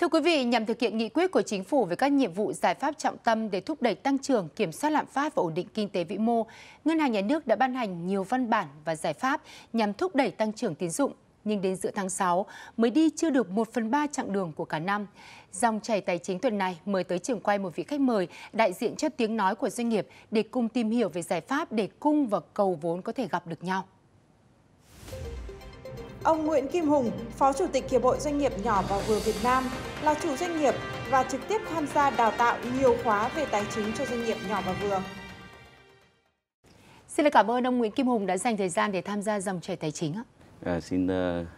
Thưa quý vị, nhằm thực hiện nghị quyết của Chính phủ về các nhiệm vụ giải pháp trọng tâm để thúc đẩy tăng trưởng, kiểm soát lạm phát và ổn định kinh tế vĩ mô, Ngân hàng Nhà nước đã ban hành nhiều văn bản và giải pháp nhằm thúc đẩy tăng trưởng tín dụng. Nhưng đến giữa tháng 6 mới đi chưa được 1/3 chặng đường của cả năm. Dòng chảy tài chính tuần này mời tới trường quay một vị khách mời đại diện cho tiếng nói của doanh nghiệp để cùng tìm hiểu về giải pháp để cung và cầu vốn có thể gặp được nhau. Ông Nguyễn Kim Hùng, Phó Chủ tịch Hiệp hội Doanh nghiệp nhỏ và vừa Việt Nam, là chủ doanh nghiệp và trực tiếp tham gia đào tạo nhiều khóa về tài chính cho doanh nghiệp nhỏ và vừa. Xin cảm ơn ông Nguyễn Kim Hùng đã dành thời gian để tham gia dòng chảy tài chính. Xin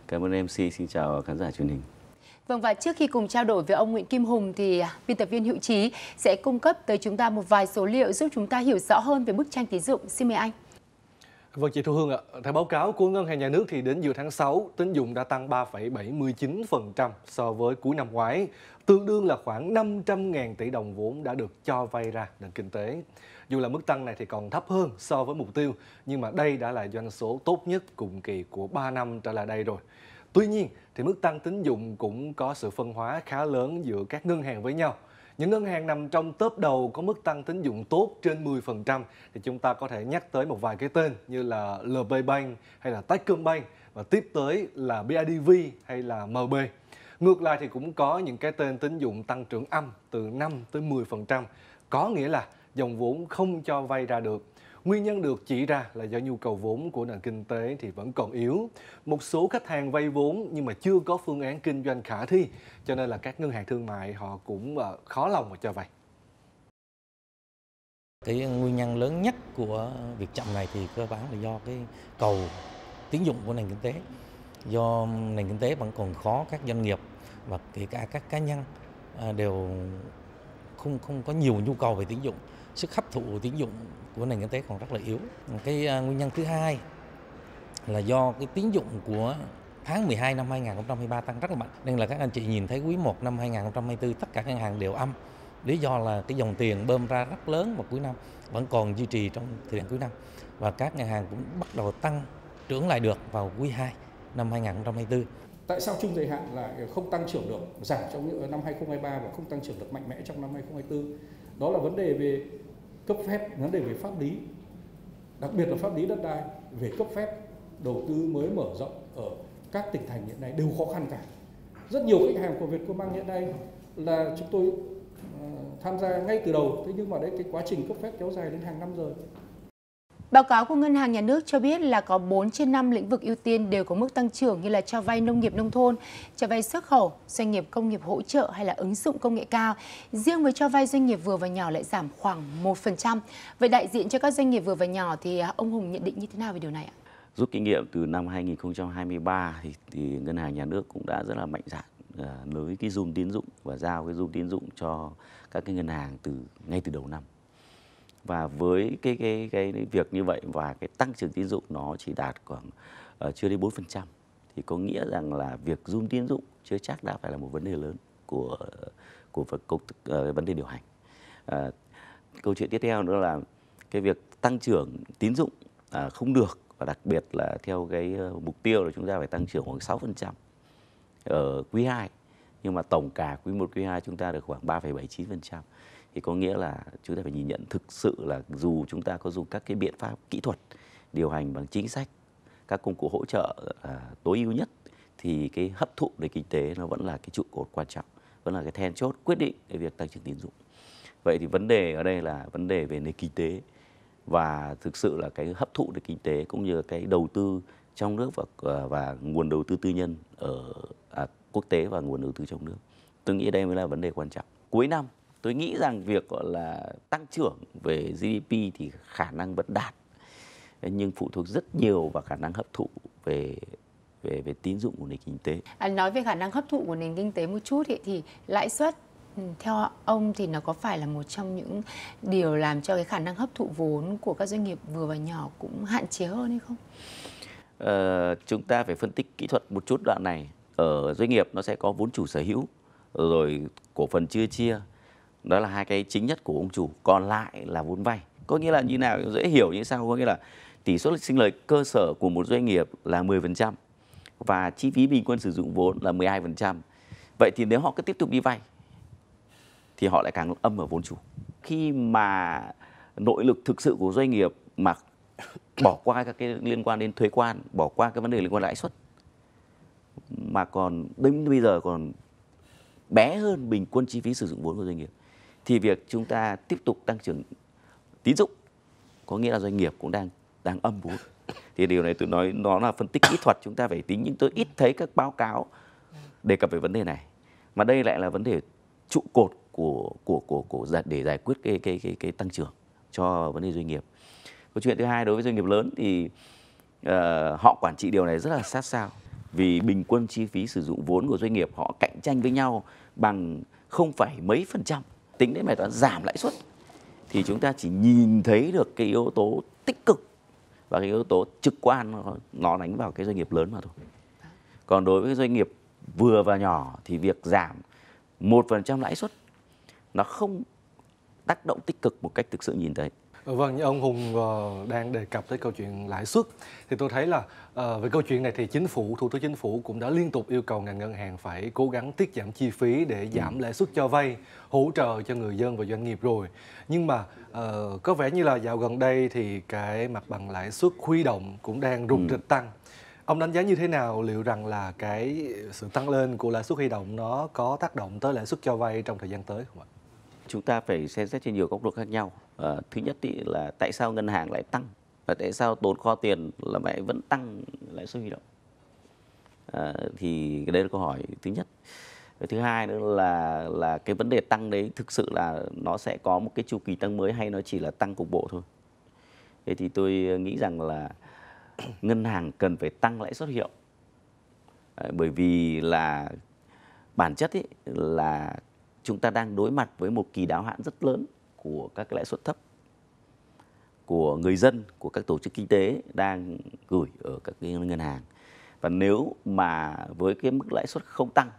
cảm ơn MC, xin chào khán giả truyền hình. Vâng, và trước khi cùng trao đổi với ông Nguyễn Kim Hùng thì biên tập viên Hữu Trí sẽ cung cấp tới chúng ta một vài số liệu giúp chúng ta hiểu rõ hơn về bức tranh tín dụng. Xin mời anh. Vâng, chị Thu Hương ạ, theo báo cáo của Ngân hàng Nhà nước thì đến giữa tháng 6, tín dụng đã tăng 3,79% so với cuối năm ngoái, tương đương là khoảng 500.000 tỷ đồng vốn đã được cho vay ra nền kinh tế. Dù là mức tăng này thì còn thấp hơn so với mục tiêu, nhưng mà đây đã là doanh số tốt nhất cùng kỳ của 3 năm trở lại đây rồi. Tuy nhiên, thì mức tăng tín dụng cũng có sự phân hóa khá lớn giữa các ngân hàng với nhau. Những ngân hàng nằm trong top đầu có mức tăng tín dụng tốt trên 10% thì chúng ta có thể nhắc tới một vài cái tên như là LPBank hay là Techcombank, và tiếp tới là BIDV hay là MB. Ngược lại thì cũng có những cái tên tín dụng tăng trưởng âm từ 5 tới 10%, có nghĩa là dòng vốn không cho vay ra được. Nguyên nhân được chỉ ra là do nhu cầu vốn của nền kinh tế thì vẫn còn yếu. Một số khách hàng vay vốn nhưng mà chưa có phương án kinh doanh khả thi, cho nên là các ngân hàng thương mại họ cũng khó lòng mà cho vay. Cái nguyên nhân lớn nhất của việc chậm này thì cơ bản là do cái cầu tín dụng của nền kinh tế. Do nền kinh tế vẫn còn khó, các doanh nghiệp và kể cả các cá nhân đều không có nhiều nhu cầu về tín dụng. Sức hấp thụ tín dụng của nền kinh tế còn rất là yếu. Cái nguyên nhân thứ hai là do cái tín dụng của tháng 12 năm 2023 tăng rất là mạnh. Nên là các anh chị nhìn thấy quý 1 năm 2024 tất cả ngân hàng đều âm. Lý do là cái dòng tiền bơm ra rất lớn vào cuối năm vẫn còn duy trì trong thời điểm cuối năm. Và các ngân hàng cũng bắt đầu tăng trưởng lại được vào quý 2 năm 2024. Tại sao trung dài hạn lại không tăng trưởng được, giảm trong năm 2023 và không tăng trưởng được mạnh mẽ trong năm 2024? Đó là vấn đề về cấp phép, vấn đề về pháp lý, đặc biệt là pháp lý đất đai, về cấp phép đầu tư mới mở rộng ở các tỉnh thành hiện nay đều khó khăn cả. Rất nhiều khách hàng của Vietcombank hiện nay là chúng tôi tham gia ngay từ đầu, thế nhưng mà đấy, cái quá trình cấp phép kéo dài đến hàng năm rồi. Báo cáo của Ngân hàng Nhà nước cho biết là có 4 trên 5 lĩnh vực ưu tiên đều có mức tăng trưởng, như là cho vay nông nghiệp nông thôn, cho vay xuất khẩu, doanh nghiệp công nghiệp hỗ trợ hay là ứng dụng công nghệ cao. Riêng với cho vay doanh nghiệp vừa và nhỏ lại giảm khoảng 1%. Vậy đại diện cho các doanh nghiệp vừa và nhỏ thì ông Hùng nhận định như thế nào về điều này ạ? Rút kinh nghiệm từ năm 2023 thì Ngân hàng Nhà nước cũng đã rất là mạnh dạn nới cái zoom tín dụng và giao cái zoom tín dụng cho các cái ngân hàng ngay từ đầu năm. Và với cái việc như vậy và cái tăng trưởng tín dụng nó chỉ đạt khoảng chưa đến 4%, thì có nghĩa rằng là việc zoom tín dụng chưa chắc đã phải là một vấn đề lớn của vấn đề điều hành. Câu chuyện tiếp theo nữa là cái việc tăng trưởng tín dụng không được, và đặc biệt là theo cái mục tiêu là chúng ta phải tăng trưởng khoảng 6% ở quý 2, nhưng mà tổng cả quý 1 quý 2 chúng ta được khoảng 3,79%. Thì có nghĩa là chúng ta phải nhìn nhận thực sự là dù chúng ta có dùng các cái biện pháp kỹ thuật, điều hành bằng chính sách, các công cụ hỗ trợ tối ưu nhất, thì cái hấp thụ nền kinh tế nó vẫn là cái trụ cột quan trọng, vẫn là cái then chốt quyết định cái việc tăng trưởng tín dụng. Vậy thì vấn đề ở đây là vấn đề về nền kinh tế, và thực sự là cái hấp thụ nền kinh tế cũng như cái đầu tư trong nước và nguồn đầu tư tư nhân ở quốc tế và nguồn đầu tư trong nước. Tôi nghĩ đây mới là vấn đề quan trọng. Cuối năm tôi nghĩ rằng việc gọi là tăng trưởng về GDP thì khả năng vẫn đạt, nhưng phụ thuộc rất nhiều vào khả năng hấp thụ về tín dụng của nền kinh tế. Nói về khả năng hấp thụ của nền kinh tế một chút thì lãi suất theo ông thì nó có phải là một trong những điều làm cho cái khả năng hấp thụ vốn của các doanh nghiệp vừa và nhỏ cũng hạn chế hơn hay không? Chúng ta phải phân tích kỹ thuật một chút đoạn này. Ở doanh nghiệp nó sẽ có vốn chủ sở hữu rồi cổ phần chưa chia. Đó là hai cái chính nhất của ông chủ, còn lại là vốn vay. Có nghĩa là như nào dễ hiểu như sau, có nghĩa là tỷ suất sinh lời cơ sở của một doanh nghiệp là 10% và chi phí bình quân sử dụng vốn là 12%. Vậy thì nếu họ cứ tiếp tục đi vay thì họ lại càng âm ở vốn chủ. Khi mà nội lực thực sự của doanh nghiệp mà bỏ qua các cái liên quan đến thuế quan, bỏ qua cái vấn đề liên quan đến lãi suất, mà còn đến bây giờ còn bé hơn bình quân chi phí sử dụng vốn của doanh nghiệp, thì việc chúng ta tiếp tục tăng trưởng tín dụng có nghĩa là doanh nghiệp cũng đang âm vốn. Thì điều này tôi nói nó là phân tích kỹ thuật, chúng ta phải tính, nhưng tôi ít thấy các báo cáo đề cập về vấn đề này. Mà đây lại là vấn đề trụ cột của để giải quyết cái tăng trưởng cho vấn đề doanh nghiệp. Câu chuyện thứ hai, đối với doanh nghiệp lớn thì họ quản trị điều này rất là sát sao, vì bình quân chi phí sử dụng vốn của doanh nghiệp họ cạnh tranh với nhau bằng không phải mấy %. Tính đến bài toán giảm lãi suất thì chúng ta chỉ nhìn thấy được cái yếu tố tích cực và cái yếu tố trực quan nó đánh vào cái doanh nghiệp lớn mà thôi. Còn đối với doanh nghiệp vừa và nhỏ thì việc giảm 1% lãi suất nó không tác động tích cực một cách thực sự nhìn thấy. Vâng, như ông Hùng đang đề cập tới câu chuyện lãi suất thì tôi thấy là về câu chuyện này thì Thủ tướng Chính phủ cũng đã liên tục yêu cầu ngành ngân hàng phải cố gắng tiết giảm chi phí để giảm lãi suất cho vay, hỗ trợ cho người dân và doanh nghiệp rồi. Nhưng mà có vẻ như là dạo gần đây thì cái mặt bằng lãi suất huy động cũng đang rục rịch tăng. Ông đánh giá như thế nào, liệu rằng là cái sự tăng lên của lãi suất huy động nó có tác động tới lãi suất cho vay trong thời gian tới không ạ? Chúng ta phải xem xét trên nhiều góc độ khác nhau. Thứ nhất là tại sao ngân hàng lại tăng, và tại sao tồn kho tiền là lại vẫn tăng lãi suất huy động, thì đây là câu hỏi thứ nhất. Thứ hai nữa là cái vấn đề tăng đấy thực sự là nó sẽ có một cái chu kỳ tăng mới hay nó chỉ là tăng cục bộ thôi. Thế thì tôi nghĩ rằng là ngân hàng cần phải tăng lãi suất huy động, bởi vì là bản chất là chúng ta đang đối mặt với một kỳ đáo hạn rất lớn của các lãi suất thấp, của người dân, của các tổ chức kinh tế đang gửi ở các ngân hàng. Và nếu mà với cái mức lãi suất không tăng,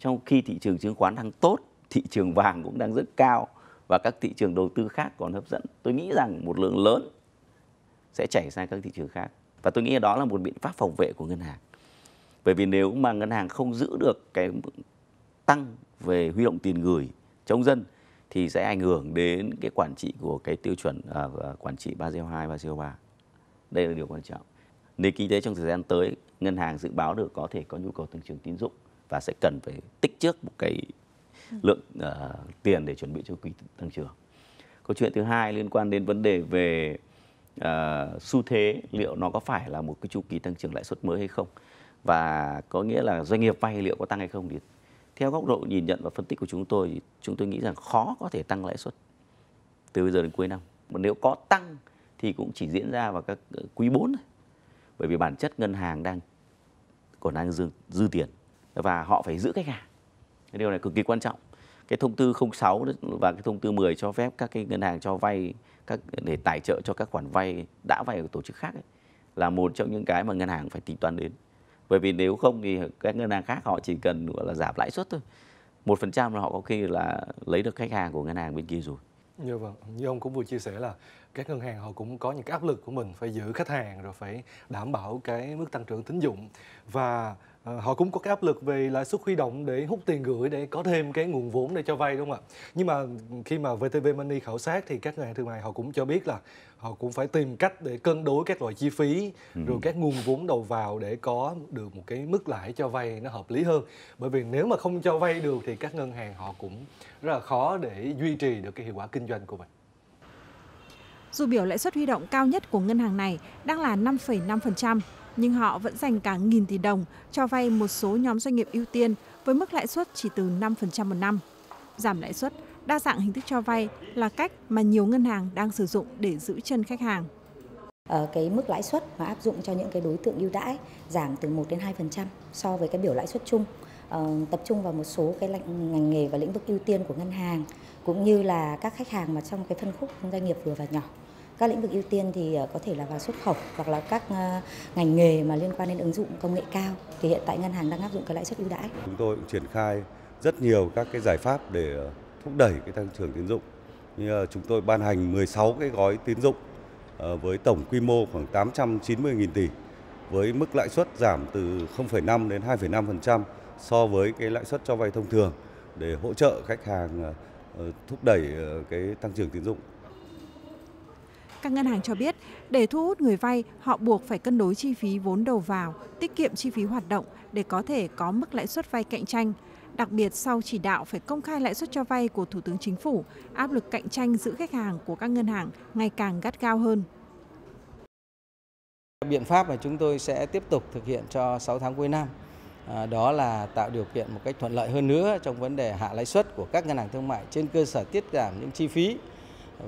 trong khi thị trường chứng khoán đang tốt, thị trường vàng cũng đang rất cao và các thị trường đầu tư khác còn hấp dẫn, tôi nghĩ rằng một lượng lớn sẽ chảy sang các thị trường khác. Và tôi nghĩ đó là một biện pháp phòng vệ của ngân hàng. Bởi vì nếu mà ngân hàng không giữ được cái tăng về huy động tiền gửi trong dân thì sẽ ảnh hưởng đến cái quản trị của cái tiêu chuẩn quản trị Basel II, Basel III. Đây là điều quan trọng. Nền kinh tế trong thời gian tới, ngân hàng dự báo được có thể có nhu cầu tăng trưởng tín dụng và sẽ cần phải tích trước một cái lượng tiền để chuẩn bị cho kỳ tăng trưởng. Câu chuyện thứ hai liên quan đến vấn đề về xu thế, liệu nó có phải là một cái chu kỳ tăng trưởng lãi suất mới hay không, và có nghĩa là doanh nghiệp vay liệu có tăng hay không. Thì theo góc độ nhìn nhận và phân tích của chúng tôi thì chúng tôi nghĩ rằng khó có thể tăng lãi suất từ bây giờ đến cuối năm. Mà nếu có tăng thì cũng chỉ diễn ra vào các quý 4 thôi. Bởi vì bản chất ngân hàng còn đang dư tiền và họ phải giữ khách hàng. Cái điều này cực kỳ quan trọng. Cái thông tư 06 và cái thông tư 10 cho phép các cái ngân hàng cho vay để tài trợ cho các khoản vay đã vay của tổ chức khác ấy, là một trong những cái mà ngân hàng phải tính toán đến. Bởi vì nếu không thì các ngân hàng khác họ chỉ cần gọi là giảm lãi suất thôi, 1% là họ có khi là lấy được khách hàng của ngân hàng bên kia rồi. Như vậy, như ông cũng vừa chia sẻ là các ngân hàng họ cũng có những cái áp lực của mình, phải giữ khách hàng rồi phải đảm bảo cái mức tăng trưởng tín dụng, và họ cũng có cái áp lực về lãi suất huy động để hút tiền gửi để có thêm cái nguồn vốn để cho vay, đúng không ạ? Nhưng mà khi mà VTVMoney khảo sát thì các ngân hàng thương mại họ cũng cho biết là họ cũng phải tìm cách để cân đối các loại chi phí rồi các nguồn vốn đầu vào để có được một cái mức lãi cho vay nó hợp lý hơn. Bởi vì nếu mà không cho vay được thì các ngân hàng họ cũng rất là khó để duy trì được cái hiệu quả kinh doanh của mình. Dù biểu lãi suất huy động cao nhất của ngân hàng này đang là 5,5%, nhưng họ vẫn dành cả nghìn tỷ đồng cho vay một số nhóm doanh nghiệp ưu tiên với mức lãi suất chỉ từ 5% một năm. Giảm lãi suất, đa dạng hình thức cho vay là cách mà nhiều ngân hàng đang sử dụng để giữ chân khách hàng. Cái mức lãi suất mà áp dụng cho những cái đối tượng ưu đãi giảm từ 1 đến 2% so với cái biểu lãi suất chung, tập trung vào một số cái ngành nghề và lĩnh vực ưu tiên của ngân hàng, cũng như là các khách hàng mà trong cái phân khúc doanh nghiệp vừa và nhỏ. Các lĩnh vực ưu tiên thì có thể là vào xuất khẩu hoặc là các ngành nghề mà liên quan đến ứng dụng công nghệ cao, thì hiện tại ngân hàng đang áp dụng cái lãi suất ưu đãi. Chúng tôi cũng triển khai rất nhiều các cái giải pháp để thúc đẩy cái tăng trưởng tín dụng. Như chúng tôi ban hành 16 cái gói tín dụng với tổng quy mô khoảng 890.000 tỷ với mức lãi suất giảm từ 0,5 đến 2,5% so với cái lãi suất cho vay thông thường để hỗ trợ khách hàng thúc đẩy cái tăng trưởng tín dụng. Các ngân hàng cho biết, để thu hút người vay, họ buộc phải cân đối chi phí vốn đầu vào, tiết kiệm chi phí hoạt động để có thể có mức lãi suất vay cạnh tranh. Đặc biệt, sau chỉ đạo phải công khai lãi suất cho vay của Thủ tướng Chính phủ, áp lực cạnh tranh giữ khách hàng của các ngân hàng ngày càng gắt gao hơn. Biện pháp mà chúng tôi sẽ tiếp tục thực hiện cho 6 tháng cuối năm, đó là tạo điều kiện một cách thuận lợi hơn nữa trong vấn đề hạ lãi suất của các ngân hàng thương mại trên cơ sở tiết giảm những chi phí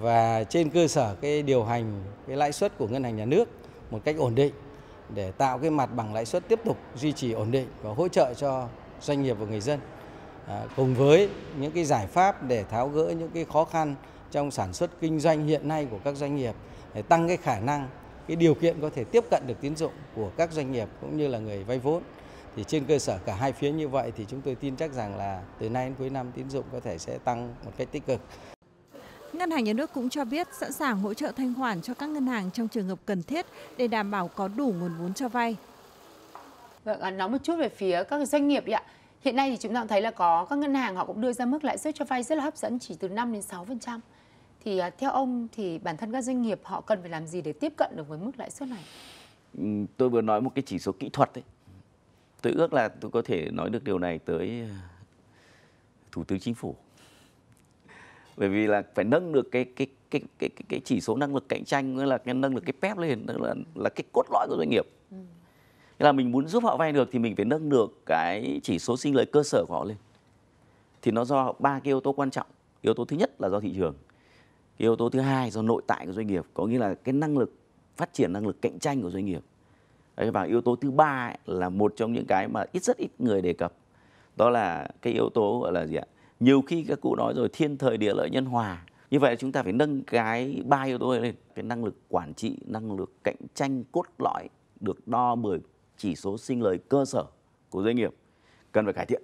và trên cơ sở cái điều hành cái lãi suất của ngân hàng nhà nước một cách ổn định để tạo cái mặt bằng lãi suất tiếp tục duy trì ổn định và hỗ trợ cho doanh nghiệp và người dân, cùng với những cái giải pháp để tháo gỡ những cái khó khăn trong sản xuất kinh doanh hiện nay của các doanh nghiệp để tăng cái khả năng, cái điều kiện có thể tiếp cận được tín dụng của các doanh nghiệp cũng như là người vay vốn. Thì trên cơ sở cả hai phía như vậy thì chúng tôi tin chắc rằng là từ nay đến cuối năm tín dụng có thể sẽ tăng một cách tích cực. Ngân hàng nhà nước cũng cho biết sẵn sàng hỗ trợ thanh khoản cho các ngân hàng trong trường hợp cần thiết để đảm bảo có đủ nguồn vốn cho vay. Vâng, nói một chút về phía các doanh nghiệp ạ. Hiện nay thì chúng ta thấy là có các ngân hàng họ cũng đưa ra mức lãi suất cho vay rất là hấp dẫn, chỉ từ 5 đến 6%. Thì theo ông thì bản thân các doanh nghiệp họ cần phải làm gì để tiếp cận được với mức lãi suất này? Tôi vừa nói một cái chỉ số kỹ thuật đấy. Tôi ước là tôi có thể nói được điều này tới Thủ tướng Chính phủ. Bởi vì là phải nâng được cái chỉ số năng lực cạnh tranh, là cái nâng được cái PEP lên, là cái cốt lõi của doanh nghiệp. Thế là mình muốn giúp họ vay được thì mình phải nâng được cái chỉ số sinh lời cơ sở của họ lên. Thì nó do ba cái yếu tố quan trọng. Yếu tố thứ nhất là do thị trường. Cái yếu tố thứ hai do nội tại của doanh nghiệp, có nghĩa là cái năng lực phát triển, năng lực cạnh tranh của doanh nghiệp. Và yếu tố thứ ba là một trong những cái mà rất ít người đề cập. Đó là cái yếu tố gọi là gì ạ? Nhiều khi các cụ nói rồi, thiên thời địa lợi nhân hòa. Như vậy chúng ta phải nâng cái ba yếu tố này lên. Cái năng lực quản trị, năng lực cạnh tranh cốt lõi được đo bởi chỉ số sinh lời cơ sở của doanh nghiệp cần phải cải thiện.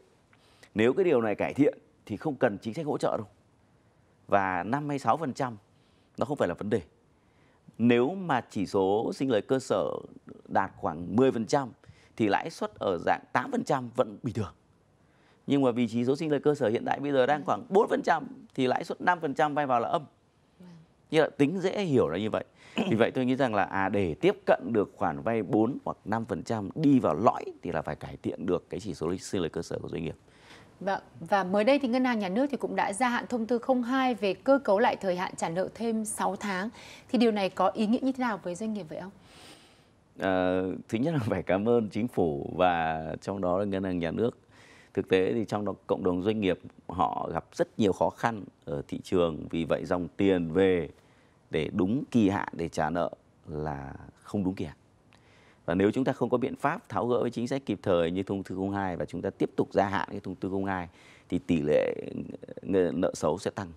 Nếu cái điều này cải thiện thì không cần chính sách hỗ trợ đâu. Và 5 hay 6% nó không phải là vấn đề. Nếu mà chỉ số sinh lời cơ sở đạt khoảng 10% thì lãi suất ở dạng 8% vẫn bình thường. Nhưng mà vì chỉ số sinh lời cơ sở hiện tại bây giờ đang khoảng 4% thì lãi suất 5% vay vào là âm. Như là tính dễ hiểu là như vậy. Vì vậy tôi nghĩ rằng là để tiếp cận được khoản vay 4 hoặc 5% đi vào lõi thì là phải cải thiện được cái chỉ số sinh lời cơ sở của doanh nghiệp. Và mới đây thì Ngân hàng Nhà nước thì cũng đã gia hạn thông tư 02 về cơ cấu lại thời hạn trả nợ thêm 6 tháng. Thì điều này có ý nghĩa như thế nào với doanh nghiệp vậy ông? Thứ nhất là phải cảm ơn Chính phủ và trong đó là Ngân hàng Nhà nước. Thực tế thì trong đó cộng đồng doanh nghiệp họ gặp rất nhiều khó khăn ở thị trường. Vì vậy dòng tiền về để đúng kỳ hạn để trả nợ là không đúng kỳ hạn. Và nếu chúng ta không có biện pháp tháo gỡ với chính sách kịp thời như thông tư 02 và chúng ta tiếp tục gia hạn cái thông tư 02 thì tỷ lệ nợ xấu sẽ tăng.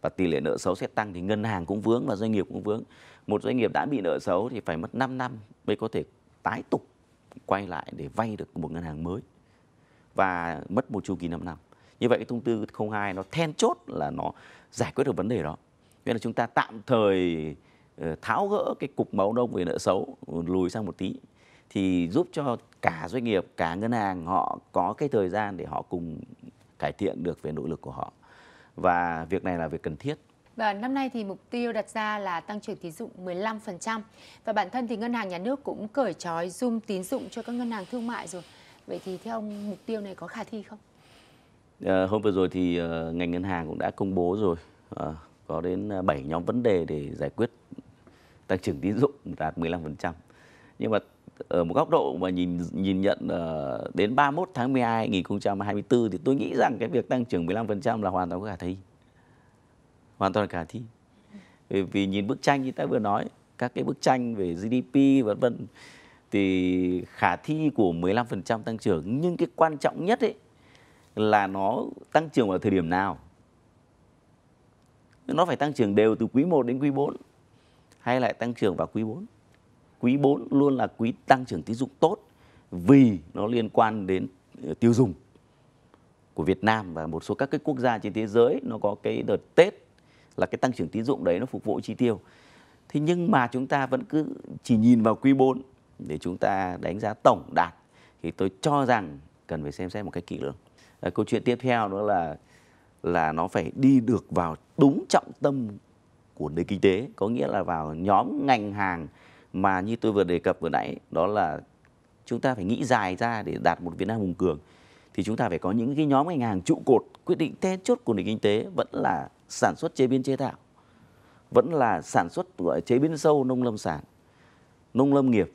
Và tỷ lệ nợ xấu sẽ tăng thì ngân hàng cũng vướng và doanh nghiệp cũng vướng. Một doanh nghiệp đã bị nợ xấu thì phải mất 5 năm mới có thể tái tục quay lại để vay được một ngân hàng mới. Và mất một chu kỳ 5 năm. Như vậy cái thông tư 02 nó then chốt là nó giải quyết được vấn đề đó. Nghĩa là chúng ta tạm thời tháo gỡ cái cục máu đông về nợ xấu lùi sang một tí thì giúp cho cả doanh nghiệp, cả ngân hàng họ có cái thời gian để họ cùng cải thiện được về nội lực của họ. Và việc này là việc cần thiết. Và năm nay thì mục tiêu đặt ra là tăng trưởng tín dụng 15%. Và bản thân thì Ngân hàng Nhà nước cũng cởi trói zoom tín dụng cho các ngân hàng thương mại rồi. Vậy thì theo ông mục tiêu này có khả thi không? Hôm vừa rồi thì ngành ngân hàng cũng đã công bố rồi, có đến 7 nhóm vấn đề để giải quyết tăng trưởng tín dụng đạt 15%. Nhưng mà ở một góc độ mà nhìn nhận đến 31 tháng 12 2024 thì tôi nghĩ rằng cái việc tăng trưởng 15% là hoàn toàn khả thi. Hoàn toàn khả thi. Vì nhìn bức tranh như ta vừa nói, các cái bức tranh về GDP vân vân thì khả thi của 15% tăng trưởng, nhưng cái quan trọng nhất ấy là nó tăng trưởng vào thời điểm nào. Nó phải tăng trưởng đều từ quý 1 đến quý 4 hay lại tăng trưởng vào quý 4. Quý 4 luôn là quý tăng trưởng tín dụng tốt vì nó liên quan đến tiêu dùng của Việt Nam và một số các cái quốc gia trên thế giới. Nó có cái đợt Tết là cái tăng trưởng tín dụng đấy nó phục vụ chi tiêu. Thế nhưng mà chúng ta vẫn cứ chỉ nhìn vào quý 4 để chúng ta đánh giá tổng đạt thì tôi cho rằng cần phải xem xét một cách kỹ lưỡng. Câu chuyện tiếp theo đó là nó phải đi được vào đúng trọng tâm của nền kinh tế, có nghĩa là vào nhóm ngành hàng mà như tôi vừa đề cập vừa nãy, đó là chúng ta phải nghĩ dài ra để đạt một Việt Nam hùng cường. Thì chúng ta phải có những cái nhóm ngành hàng trụ cột quyết định then chốt của nền kinh tế, vẫn là sản xuất chế biến chế tạo, vẫn là sản xuất chế biến sâu, nông lâm sản, nông lâm nghiệp,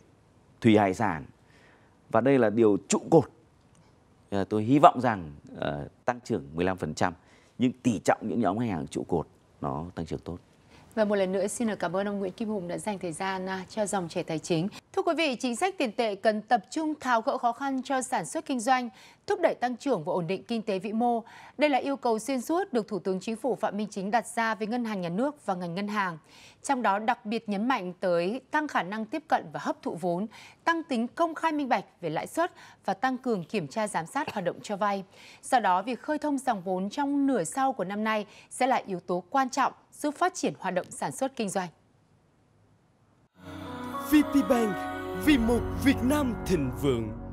thủy hải sản. Và đây là điều trụ cột. Tôi hy vọng rằng tăng trưởng 15%, nhưng tỷ trọng những nhóm ngành hàng trụ cột nó tăng trưởng tốt. Và một lần nữa xin cảm ơn ông Nguyễn Kim Hùng đã dành thời gian cho Dòng Chảy Tài Chính. Thưa quý vị, chính sách tiền tệ cần tập trung tháo gỡ khó khăn cho sản xuất kinh doanh, thúc đẩy tăng trưởng và ổn định kinh tế vĩ mô. Đây là yêu cầu xuyên suốt được Thủ tướng Chính phủ Phạm Minh Chính đặt ra với Ngân hàng Nhà nước và ngành ngân hàng. Trong đó đặc biệt nhấn mạnh tới tăng khả năng tiếp cận và hấp thụ vốn, tăng tính công khai minh bạch về lãi suất và tăng cường kiểm tra giám sát hoạt động cho vay. Do đó, việc khơi thông dòng vốn trong nửa sau của năm nay sẽ là yếu tố quan trọng giúp phát triển hoạt động sản xuất kinh doanh. VPBank vì một Việt Nam thịnh vượng.